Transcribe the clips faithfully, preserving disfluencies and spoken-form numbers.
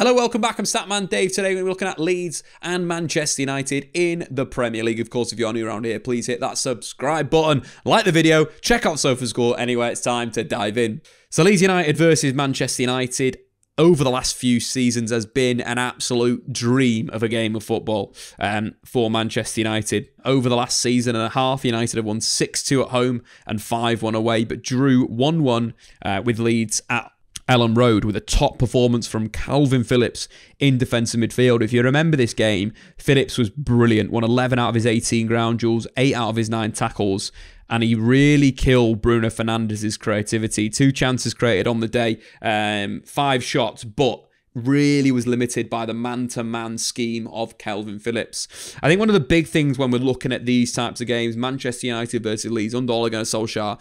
Hello, welcome back. I'm Statman Dave. Today we're looking at Leeds and Manchester United in the Premier League. Of course, if you're new around here, please hit that subscribe button, like the video, check out SofaScore. Anyway, it's time to dive in. So Leeds United versus Manchester United over the last few seasons has been an absolute dream of a game of football um, for Manchester United. Over the last season and a half, United have won six two at home and five one away, but drew one one uh, with Leeds at Elland Road with a top performance from Calvin Phillips in defensive midfield. If you remember this game, Phillips was brilliant, won eleven out of his eighteen ground duels, eight out of his nine tackles, and he really killed Bruno Fernandes' creativity. Two chances created on the day, um, five shots, but really was limited by the man-to-man scheme of Calvin Phillips. I think one of the big things when we're looking at these types of games, Manchester United versus Leeds under Ole Gunnar Solskjaer,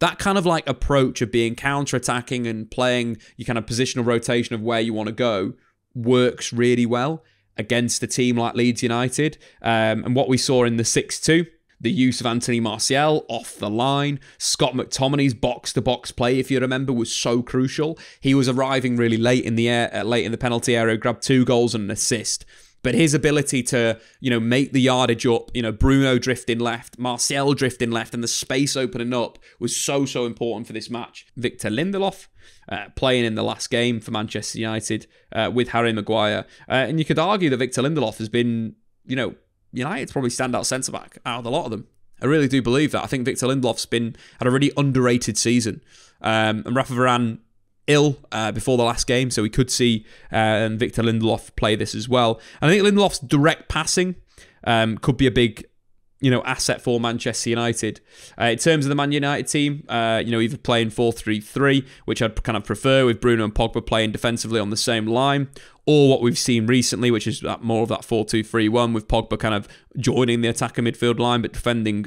that kind of like approach of being counter-attacking and playing your kind of positional rotation of where you want to go works really well against a team like Leeds United. Um, and what we saw in the six two, the use of Anthony Martial off the line, Scott McTominay's box-to-box play, if you remember, was so crucial. He was arriving really late in the air, uh, late in the penalty area, grabbed two goals and an assist. But his ability to, you know, make the yardage up, you know, Bruno drifting left, Marcel drifting left, and the space opening up was so, so important for this match. Victor Lindelof uh, playing in the last game for Manchester United uh, with Harry Maguire. Uh, and you could argue that Victor Lindelof has been, you know, United's probably standout centre-back out of a lot of them. I really do believe that. I think Victor Lindelof's been, had a really underrated season. Um, and Rafa Varane ill uh, before the last game, so we could see uh, Victor Lindelof play this as well. And I think Lindelof's direct passing um, could be a big, you know, asset for Manchester United. Uh, in terms of the Man United team, uh, you know, either playing four three three, which I'd kind of prefer with Bruno and Pogba playing defensively on the same line, or what we've seen recently, which is that more of that four two three one with Pogba kind of joining the attacker midfield line but defending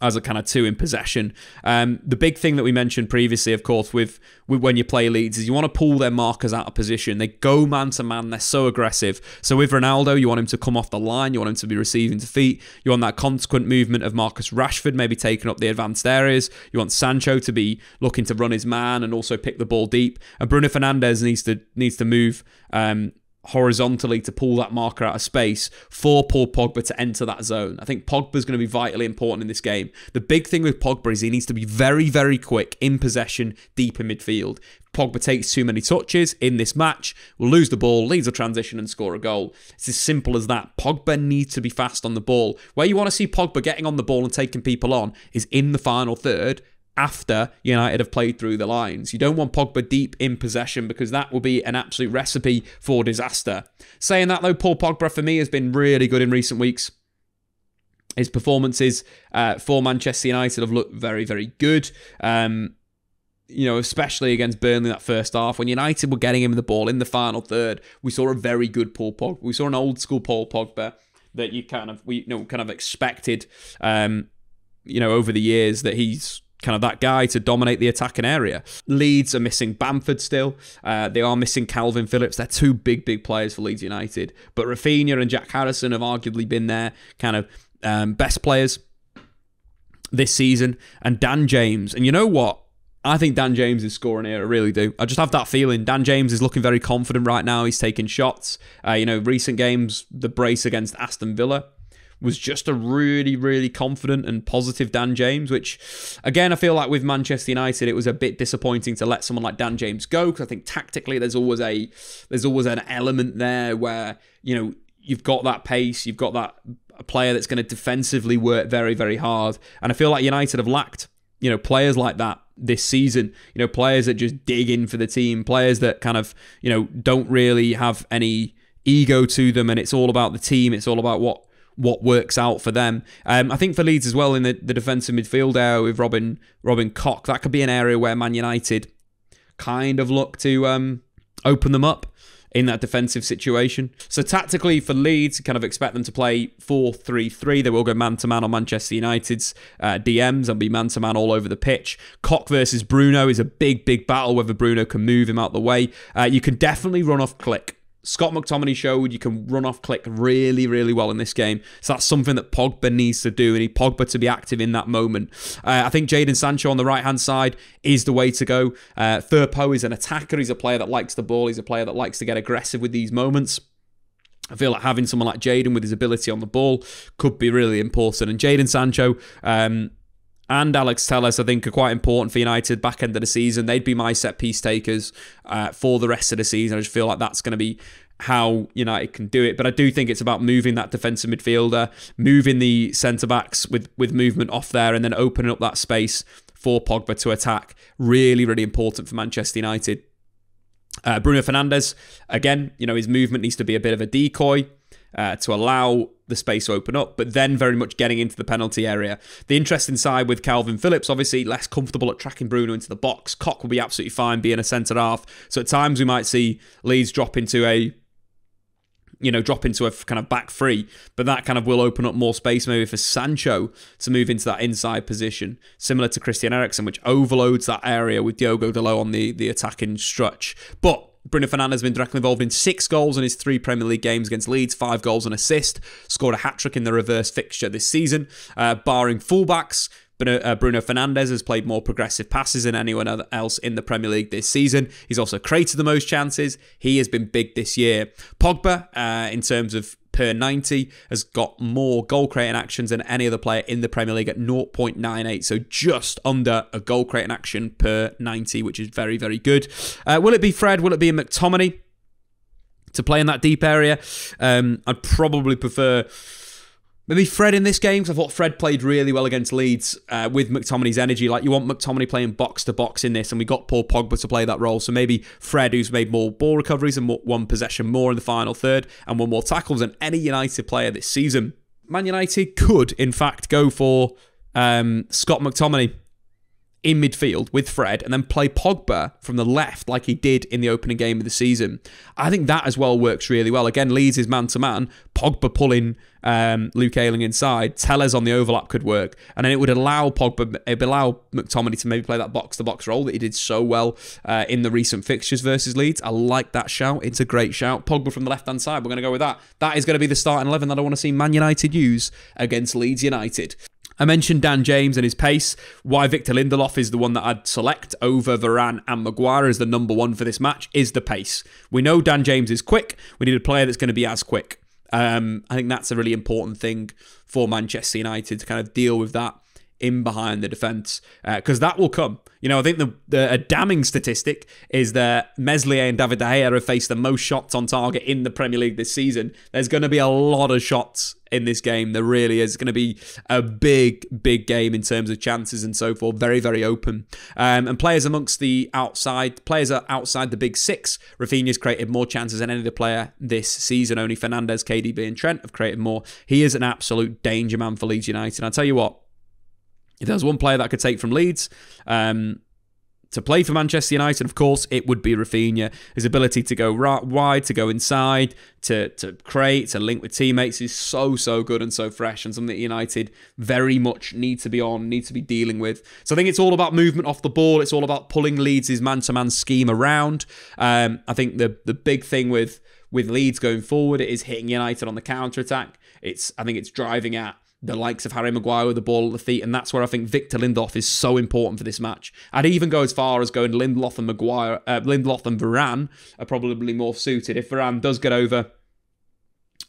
as a kind of two in possession. Um, the big thing that we mentioned previously, of course, with, with when you play Leeds is you want to pull their markers out of position. They go man-to-man. They're so aggressive. So with Ronaldo, you want him to come off the line. You want him to be receiving to feet. You want that consequent movement of Marcus Rashford, maybe taking up the advanced areas. You want Sancho to be looking to run his man and also pick the ball deep. And Bruno Fernandes needs to, needs to move um, horizontally to pull that marker out of space for Paul Pogba to enter that zone. I think Pogba's going to be vitally important in this game. The big thing with Pogba is he needs to be very, very quick in possession, deep in midfield. Pogba takes too many touches in this match, will lose the ball, leads a transition and score a goal. It's as simple as that. Pogba needs to be fast on the ball. Where you want to see Pogba getting on the ball and taking people on is in the final third, after United have played through the lines. You don't want Pogba deep in possession because that will be an absolute recipe for disaster. Saying that though, Paul Pogba for me has been really good in recent weeks. His performances uh, for Manchester United have looked very, very good. Um, you know, especially against Burnley that first half when United were getting him the ball in the final third, we saw a very good Paul Pogba. We saw an old school Paul Pogba that you kind of, we you know, kind of expected, um, you know, over the years that he's kind of that guy to dominate the attacking area. Leeds are missing Bamford still. Uh, they are missing Calvin Phillips. They're two big, big players for Leeds United. But Rafinha and Jack Harrison have arguably been their kind of um, best players this season. And Dan James. And you know what? I think Dan James is scoring here. I really do. I just have that feeling. Dan James is looking very confident right now. He's taking shots. Uh, you know, recent games, the brace against Aston Villa was just a really, really confident and positive Dan James, which, again, I feel like with Manchester United, it was a bit disappointing to let someone like Dan James go, because I think tactically there's always a there's always an element there where, you know, you've got that pace, you've got that a player that's going to defensively work very, very hard. And I feel like United have lacked, you know, players like that this season, you know, players that just dig in for the team, players that kind of, you know, don't really have any ego to them, and it's all about the team, it's all about what, what works out for them. Um, I think for Leeds as well in the, the defensive midfield area with Robin Robin Koch, that could be an area where Man United kind of look to um, open them up in that defensive situation. So tactically for Leeds, kind of expect them to play four three three. They will go man-to-man on Manchester United's uh, D Ms and be man-to-man all over the pitch. Koch versus Bruno is a big, big battle, whether Bruno can move him out the way. Uh, you can definitely run off Click. Scott McTominay showed you can run off click really, really well in this game. So that's something that Pogba needs to do. And he Pogba to be active in that moment. Uh, I think Jadon Sancho on the right-hand side is the way to go. Uh, Firpo is an attacker. He's a player that likes the ball. He's a player that likes to get aggressive with these moments. I feel like having someone like Jadon with his ability on the ball could be really important. And Jadon Sancho... Um, and Alex Telles, I think, are quite important for United back end of the season. They'd be my set-piece takers uh, for the rest of the season. I just feel like that's going to be how United can do it. But I do think it's about moving that defensive midfielder, moving the centre-backs with, with movement off there, and then opening up that space for Pogba to attack. Really, really important for Manchester United. Uh, Bruno Fernandes, again, you know, his movement needs to be a bit of a decoy uh, to allow... the space to open up, but then very much getting into the penalty area. The interesting side with Calvin Phillips, obviously less comfortable at tracking Bruno into the box. Koch will be absolutely fine being a centre-half. So at times we might see Leeds drop into a, you know, drop into a kind of back three, but that kind of will open up more space maybe for Sancho to move into that inside position, similar to Christian Eriksen, which overloads that area with Diogo Dalot on the, the attacking stretch. But Bruno Fernandes has been directly involved in six goals in his three Premier League games against Leeds, five goals and assist, scored a hat-trick in the reverse fixture this season. Uh, barring fullbacks, Bruno Fernandes has played more progressive passes than anyone else in the Premier League this season. He's also created the most chances. He has been big this year. Pogba, uh, in terms of per ninety, has got more goal-creating actions than any other player in the Premier League at zero point nine eight, so just under a goal-creating action per ninety, which is very, very good. Uh, will it be Fred? Will it be McTominay to play in that deep area? Um, I'd probably prefer... maybe Fred in this game, because I thought Fred played really well against Leeds uh, with McTominay's energy. Like, you want McTominay playing box-to-box in this, and we got Paul Pogba to play that role. So maybe Fred, who's made more ball recoveries and one possession more in the final third and one more tackles than any United player this season. Man United could, in fact, go for um, Scott McTominay in midfield with Fred and then play Pogba from the left like he did in the opening game of the season. I think that as well works really well. Again, Leeds is man-to-man. Pogba pulling um, Luke Ayling inside. Telles on the overlap could work. And then it would allow Pogba, it would allow McTominay to maybe play that box-to-box role that he did so well uh, in the recent fixtures versus Leeds. I like that shout. It's a great shout. Pogba from the left-hand side. We're going to go with that. That is going to be the starting eleven that I want to see Man United use against Leeds United. I mentioned Dan James and his pace. Why Victor Lindelof is the one that I'd select over Varane and Maguire as the number one for this match is the pace. We know Dan James is quick. We need a player that's going to be as quick. Um, I think that's a really important thing for Manchester United to kind of deal with that in behind the defence, because uh, that will come. You know, I think the, the a damning statistic is that Meslier and David De Gea have faced the most shots on target in the Premier League this season. There's going to be a lot of shots in this game. There really is. It's going to be a big, big game in terms of chances and so forth. Very, very open. Um, and players amongst the outside, players are outside the big six. Rafinha's created more chances than any other player this season. Only Fernandes, K D B and Trent have created more. He is an absolute danger man for Leeds United. And I'll tell you what, if there was one player that I could take from Leeds um, to play for Manchester United, of course, it would be Rafinha. His ability to go right wide, to go inside, to, to create, to link with teammates is so, so good and so fresh, and something that United very much need to be on, need to be dealing with. So I think it's all about movement off the ball. It's all about pulling Leeds' man-to-man scheme around. Um, I think the, the big thing with, with Leeds going forward is hitting United on the counter-attack. It's I think it's driving at the likes of Harry Maguire with the ball at the feet, and that's where I think Victor Lindelof is so important for this match. I'd even go as far as going Lindelof and Maguire, uh, Lindelof and Varane are probably more suited. If Varane does get over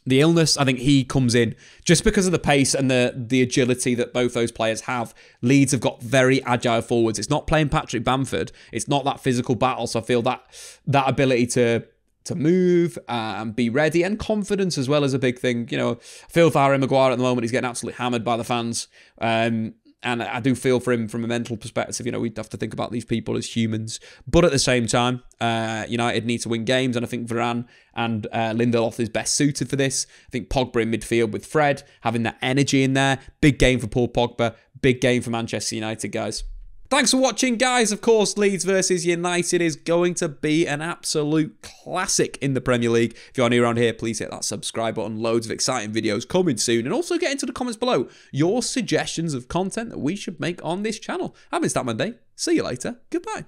the illness, I think he comes in just because of the pace and the the agility that both those players have. Leeds have got very agile forwards. It's not playing Patrick Bamford. It's not that physical battle. So I feel that that ability to. to move and be ready, and confidence as well is a big thing. You know, I feel for Harry Maguire at the moment. He's getting absolutely hammered by the fans. Um, and I do feel for him from a mental perspective. You know, we'd have to think about these people as humans. But at the same time, uh, United need to win games, and I think Varane and uh, Lindelof is best suited for this. I think Pogba in midfield with Fred, having that energy in there. Big game for Paul Pogba. Big game for Manchester United, guys. Thanks for watching, guys. Of course, Leeds versus United is going to be an absolute classic in the Premier League. If you're new around here, please hit that subscribe button. Loads of exciting videos coming soon. And also get into the comments below your suggestions of content that we should make on this channel. I've been Stat Monday. See you later. Goodbye.